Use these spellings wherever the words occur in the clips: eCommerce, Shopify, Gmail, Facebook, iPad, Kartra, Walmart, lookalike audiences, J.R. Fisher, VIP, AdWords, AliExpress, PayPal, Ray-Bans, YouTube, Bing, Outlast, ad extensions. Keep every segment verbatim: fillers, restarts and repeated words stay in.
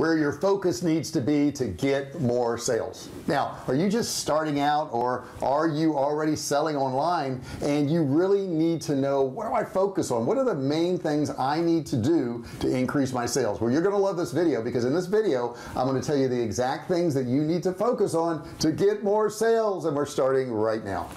where your focus needs to be to get more sales. Now, are you just starting out, or are you already selling online and you really need to know, what do I focus on? What are the main things I need to do to increase my sales? Well, you're going to love this video, because in this video I'm going to tell you the exact things that you need to focus on to get more sales, and we're starting right now.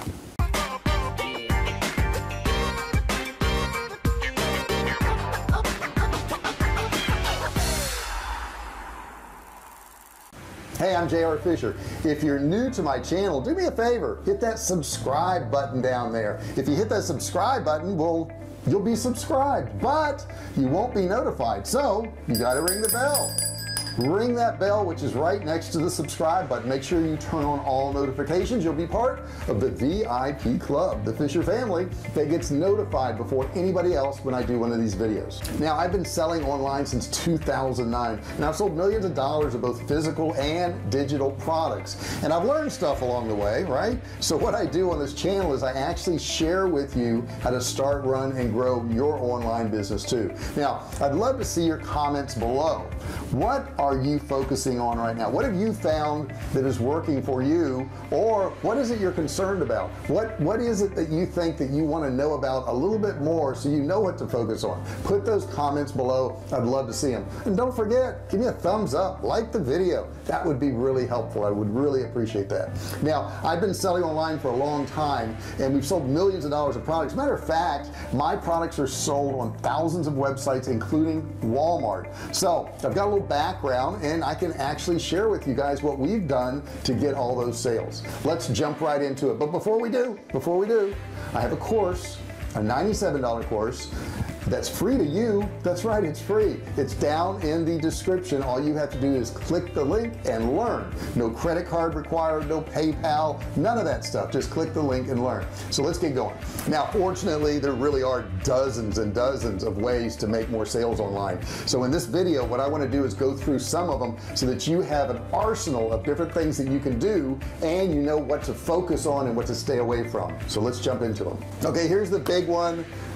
Hey, I'm J R. Fisher. If you're new to my channel, do me a favor, hit that subscribe button down there. If you hit that subscribe button, well, you'll be subscribed, but you won't be notified. So you got to ring the bell. Ring that bell, which is right next to the subscribe button. Make sure you turn on all notifications. You'll be part of the V I P club, the Fisher family, that gets notified before anybody else when I do one of these videos. Now, I've been selling online since two thousand nine, and I've sold millions of dollars of both physical and digital products, and I've learned stuff along the way, right? So what I do on this channel is I actually share with you how to start, run, and grow your online business too. Now, I'd love to see your comments below. What are Are you focusing on right now? What have you found that is working for you? Or what is it you're concerned about? What what is it that you think that you want to know about a little bit more, so you know what to focus on? Put those comments below. I'd love to see them. And don't forget, give me a thumbs up, like the video. That would be really helpful. I would really appreciate that. Now, I've been selling online for a long time, and we've sold millions of dollars of products. Matter of fact, my products are sold on thousands of websites, including Walmart. So I've got a little background, and I can actually share with you guys what we've done to get all those sales. Let's jump right into it. But before we do, before we do, I have a course, a ninety-seven dollar course, that's free to you. That's right, it's free. It's down in the description. All you have to do is click the link and learn. No credit card required, no PayPal, none of that stuff. Just click the link and learn. So let's get going. Now, fortunately, there really are dozens and dozens of ways to make more sales online. So in this video, what I want to do is go through some of them so that you have an arsenal of different things that you can do, and you know what to focus on and what to stay away from. So let's jump into them. Okay, here's the big one.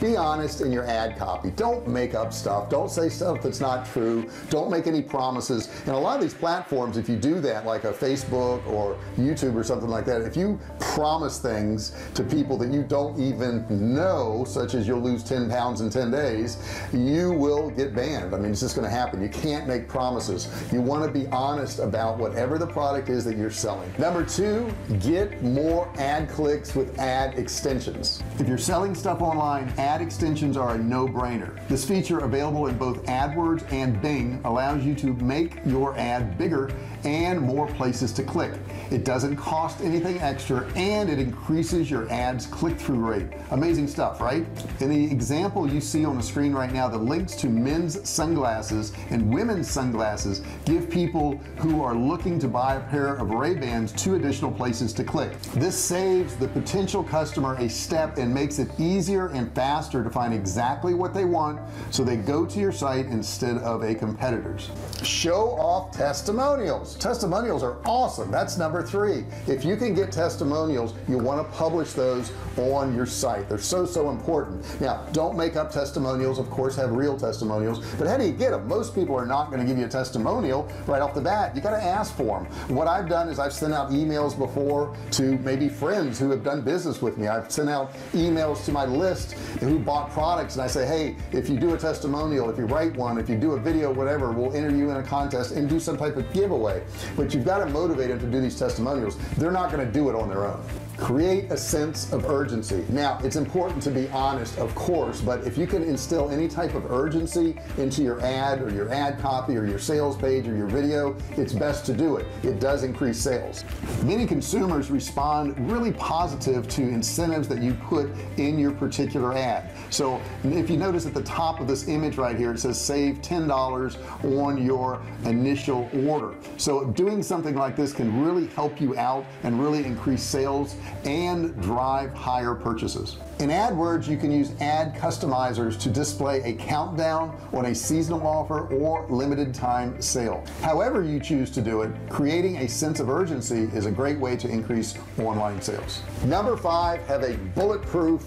be honest in your ad copy. Don't make up stuff. Don't say stuff that's not true. Don't make any promises. And a lot of these platforms, if you do that, like a Facebook or YouTube or something like that, if you promise things to people that you don't even know, such as you'll lose ten pounds in ten days, you will get banned. I mean, it's just going to happen. You can't make promises. You want to be honest about whatever the product is that you're selling. Number two, get more ad clicks with ad extensions. If you're selling stuff online, ad extensions are a no-brainer. This feature, available in both AdWords and Bing, allows you to make your ad bigger and more places to click. It doesn't cost anything extra, and it increases your ad's click-through rate. Amazing stuff, right? In the example you see on the screen right now, the links to men's sunglasses and women's sunglasses give people who are looking to buy a pair of Ray-Bans two additional places to click. This saves the potential customer a step and makes it easier and faster to find exactly what they want, so they go to your site instead of a competitor's. Show off testimonials. Testimonials are awesome. That's number three. If you can get testimonials, you want to publish those on your site. They're so, so important. Now, don't make up testimonials. Of course, have real testimonials, but how do you get them? Most people are not going to give you a testimonial right off the bat. You got to ask for them. What I've done is I've sent out emails before to maybe friends who have done business with me. I've sent out emails to my list who bought products, and I say, hey, if you do a testimonial, if you write one, if you do a video, whatever, we'll enter you in a contest and do some type of giveaway. But you've got to motivate them to do these testimonials. They're not going to do it on their own. Create a sense of urgency. Now, it's important to be honest, of course, but if you can instill any type of urgency into your ad or your ad copy or your sales page or your video, it's best to do it. It does increase sales. Many consumers respond really positive to incentives that you put in your particular ad. So if you notice at the top of this image right here, it says save ten dollars on your initial order. So doing something like this can really help you out and really increase sales and drive higher purchases. In AdWords, you can use ad customizers to display a countdown on a seasonal offer or limited time sale. However you choose to do it, creating a sense of urgency is a great way to increase online sales. Number five, have a bulletproof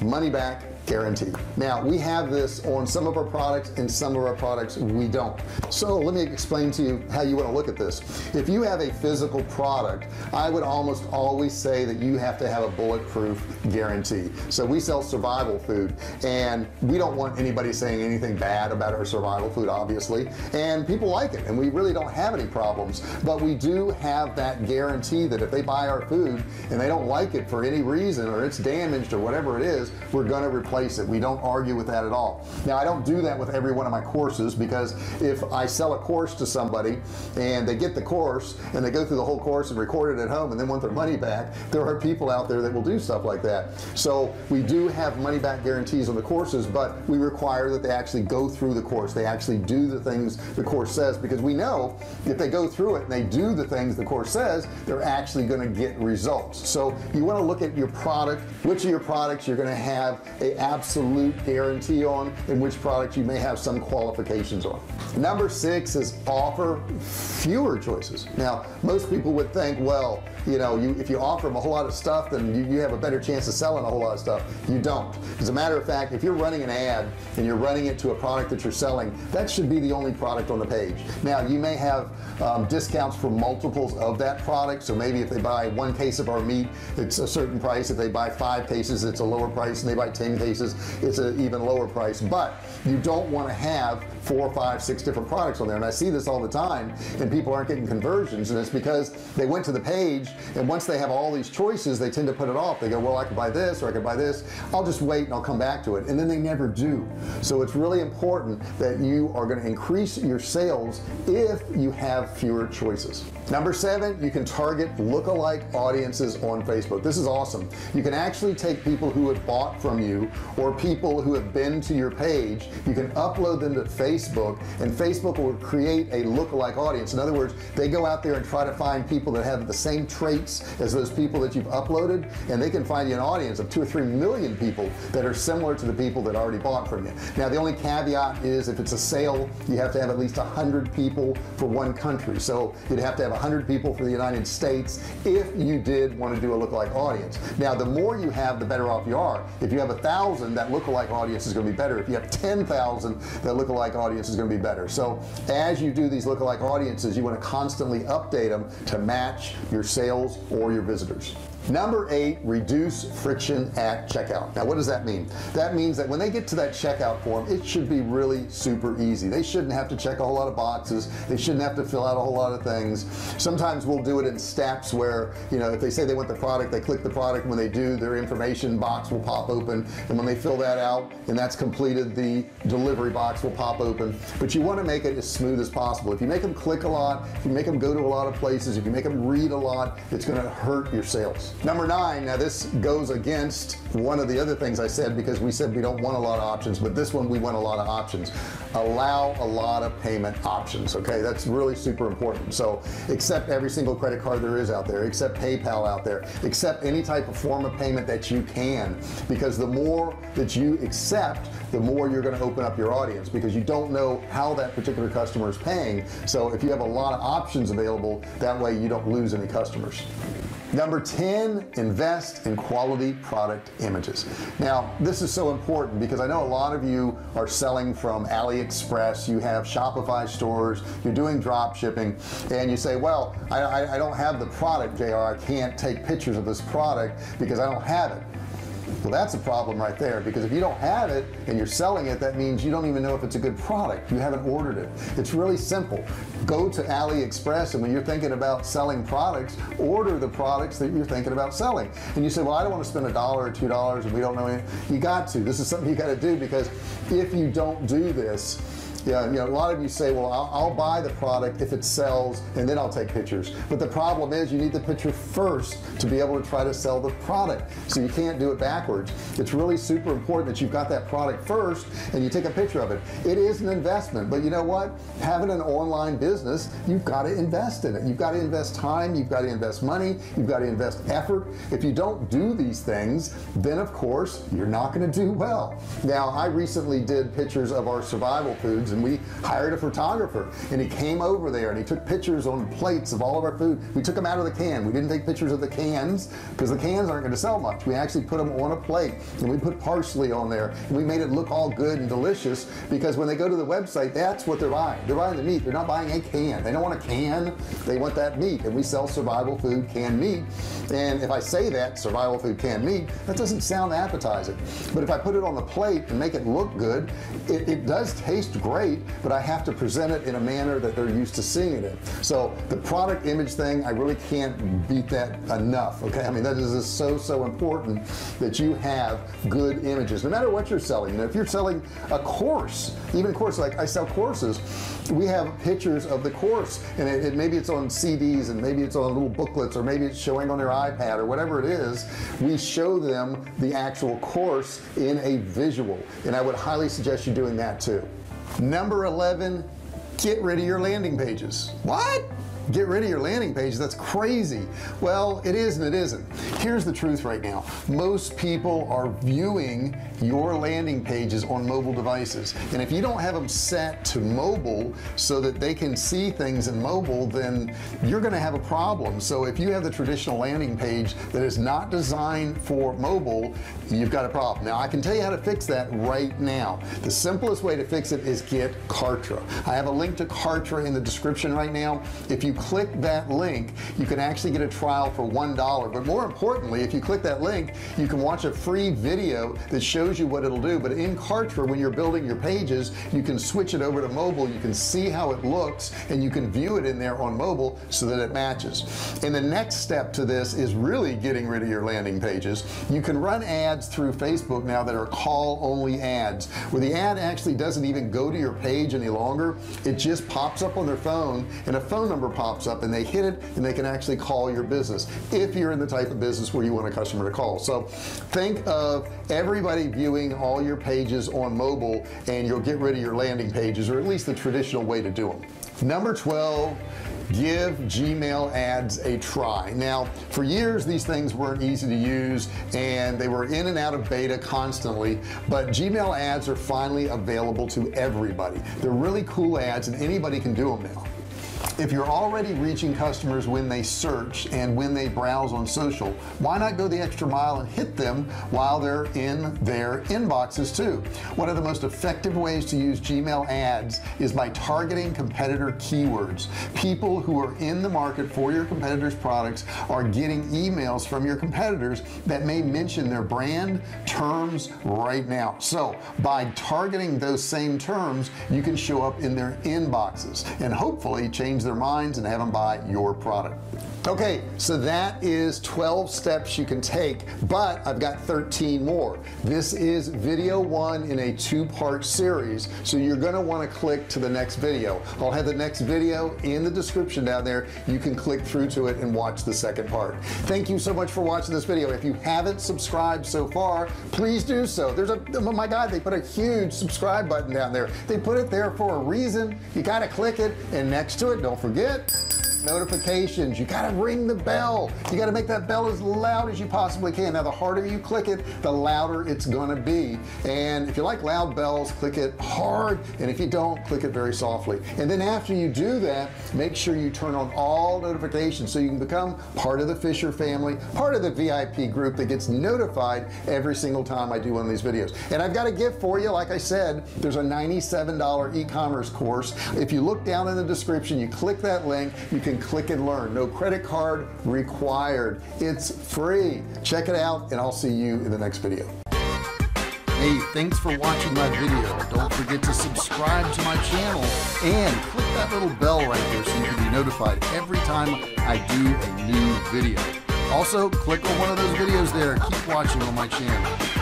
money back guaranteed. Now we have this on some of our products and some of our products we don't. So let me explain to you how you want to look at this. If you have a physical product, I would almost always say that you have to have a bulletproof guarantee. So we sell survival food, and we don't want anybody saying anything bad about our survival food, obviously, and people like it, and we really don't have any problems. But we do have that guarantee that if they buy our food and they don't like it for any reason, or it's damaged or whatever it is, we're going to replace it. We don't argue with that at all. Now, I don't do that with every one of my courses, because if I sell a course to somebody and they get the course and they go through the whole course and record it at home and then want their money back, there are people out there that will do stuff like that. So we do have money back guarantees on the courses, but we require that they actually go through the course, they actually do the things the course says, because we know if they go through it and they do the things the course says, they're actually going to get results. So you want to look at your product, which of your products you're going to have an absolute guarantee on, and which products you may have some qualifications on. Number six is offer fewer choices. Now, most people would think, well, you know, you, if you offer them a whole lot of stuff, then you, you have a better chance of selling a whole lot of stuff. You don't. As a matter of fact, if you're running an ad and you're running it to a product that you're selling, that should be the only product on the page. Now, you may have um, discounts for multiples of that product. So maybe if they buy one case of our meat, it's a certain price. If they buy five cases, it's a lower price, and they buy ten cases, it's an even lower price. But you don't want to have four, five, six different products on there. And I see this all the time, and people aren't getting conversions, and it's because they went to the page, and once they have all these choices, they tend to put it off. They go, well, I could buy this, or I could buy this. I'll just wait and I'll come back to it. And then they never do. So it's really important that you are going to increase your sales if you have fewer choices. Number seven, you can target lookalike audiences on Facebook. This is awesome. You can actually take people who have bought from you or people who have been to your page. You can upload them to Facebook, and Facebook will create a lookalike audience. In other words, they go out there and try to find people that have the same traits as those people that you've uploaded, and they can find you an audience of two or three million people that are similar to the people that already bought from you. Now, the only caveat is if it's a sale, you have to have at least a hundred people for one country. So you'd have to have a hundred people for the United States if you did want to do a lookalike audience. Now, the more you have, the better off you are. If you have a thousand, that lookalike audience is going to be better. If you have ten thousand, that lookalike audience is going to be better. So as you do these lookalike audiences, you want to constantly update them to match your sales or your visitors. Number eight, reduce friction at checkout. Now, what does that mean? That means that when they get to that checkout form, it should be really super easy. They shouldn't have to check a whole lot of boxes. They shouldn't have to fill out a whole lot of things. Sometimes we'll do it in steps where, you know, if they say they want the product, they click the product. When they do, their information box will pop open. And when they fill that out and that's completed, the delivery box will pop open. But you want to make it as smooth as possible. If you make them click a lot, if you make them go to a lot of places, if you make them read a lot, it's going to hurt your sales. Number nine, now this goes against one of the other things I said, because we said we don't want a lot of options, but this one we want a lot of options. Allow a lot of payment options, okay? That's really super important. So accept every single credit card there is out there, accept PayPal out there, accept any type of form of payment that you can, because the more that you accept, the more you're going to open up your audience, because you don't know how that particular customer is paying. So if you have a lot of options available, that way you don't lose any customers. Number ten, invest in quality product images. Now, this is so important, because I know a lot of you are selling from AliExpress, you have Shopify stores, you're doing drop shipping, and you say, well, I, I, I don't have the product, J R, I can't take pictures of this product because I don't have it. Well, that's a problem right there, because if you don't have it and you're selling it, that means you don't even know if it's a good product. You haven't ordered it. It's really simple. Go to AliExpress, and when you're thinking about selling products, order the products that you're thinking about selling. And you say, well, I don't want to spend a dollar or two dollars and we don't know anything. You got to. This is something you got to do, because if you don't do this, yeah, you know, a lot of you say, well, I'll, I'll buy the product if it sells, and then I'll take pictures. But the problem is you need the picture first to be able to try to sell the product. So you can't do it backwards. It's really super important that you've got that product first and you take a picture of it. It is an investment, but you know what? Having an online business, you've got to invest in it. You've got to invest time. You've got to invest money. You've got to invest effort. If you don't do these things, then of course, you're not going to do well. Now, I recently did pictures of our survival foods, things, and we hired a photographer, and he came over there and he took pictures on plates of all of our food. We took them out of the can. We didn't take pictures of the cans because the cans aren't going to sell much. We actually put them on a plate, and we put parsley on there, and we made it look all good and delicious, because when they go to the website, that's what they're buying. They're buying the meat. They're not buying a can. They don't want a can. They want that meat, and we sell survival food canned meat. And if I say that, survival food canned meat, that doesn't sound appetizing. But if I put it on the plate and make it look good, it, it does taste great, but I have to present it in a manner that they're used to seeing it. So the product image thing, I really can't beat that enough. Okay, I mean, that is just so so important that you have good images, no matter what you're selling. You know, if you're selling a course, even course, like I sell courses, we have pictures of the course, and it, it maybe it's on C Ds, and maybe it's on little booklets, or maybe it's showing on their iPad, or whatever it is. We show them the actual course in a visual, and I would highly suggest you doing that too. Number eleven, get rid of your landing pages. What? Get rid of your landing pages? That's crazy. Well, it is and it isn't. Here's the truth right now. Most people are viewing your landing pages on mobile devices, and if you don't have them set to mobile so that they can see things in mobile, then you're gonna have a problem. So if you have the traditional landing page that is not designed for mobile, you've got a problem. Now, I can tell you how to fix that right now. The simplest way to fix it is get Kartra. I have a link to Kartra in the description right now. If you click that link, you can actually get a trial for one dollar, but more importantly, if you click that link, you can watch a free video that shows you what it'll do. But in Kartra, when you're building your pages, you can switch it over to mobile. You can see how it looks, and you can view it in there on mobile so that it matches. And the next step to this is really getting rid of your landing pages. You can run ads through Facebook now that are call only ads, where the ad actually doesn't even go to your page any longer. It just pops up on their phone, and a phone number pops up, and they hit it, and they can actually call your business if you're in the type of business where you want a customer to call. So think of everybody viewing all your pages on mobile, and you'll get rid of your landing pages, or at least the traditional way to do them. Number twelve, give Gmail ads a try. Now, for years, these things weren't easy to use, and they were in and out of beta constantly, but Gmail ads are finally available to everybody. They're really cool ads, and anybody can do them now. If you're already reaching customers when they search and when they browse on social, why not go the extra mile and hit them while they're in their inboxes too? One of the most effective ways to use Gmail ads is by targeting competitor keywords. People who are in the market for your competitors' products are getting emails from your competitors that may mention their brand terms right now. So by targeting those same terms, you can show up in their inboxes and hopefully change their their minds and have them buy your product. Okay, so that is twelve steps you can take, but I've got thirteen more. This is video one in a two-part series, so you're going to want to click to the next video. I'll have the next video in the description down there. You can click through to it and watch the second part. Thank you so much for watching this video. If you haven't subscribed so far, please do so. There's a, oh my God, they put a huge subscribe button down there. They put it there for a reason. You got to click it, and next to it, don't forget notifications. You got to ring the bell. You got to make that bell as loud as you possibly can. Now, the harder you click it, the louder it's going to be. And if you like loud bells, click it hard. And if you don't, click it very softly. And then after you do that, make sure you turn on all notifications so you can become part of the Fisher family, part of the V I P group that gets notified every single time I do one of these videos. And I've got a gift for you. Like I said, there's a ninety-seven dollar e-commerce course. If you look down in the description, you click that link, you can and click and learn. No credit card required. It's free. Check it out, and I'll see you in the next video. Hey, thanks for watching my video. Don't forget to subscribe to my channel and click that little bell right there so you can be notified every time I do a new video. Also, click on one of those videos there. Keep watching on my channel.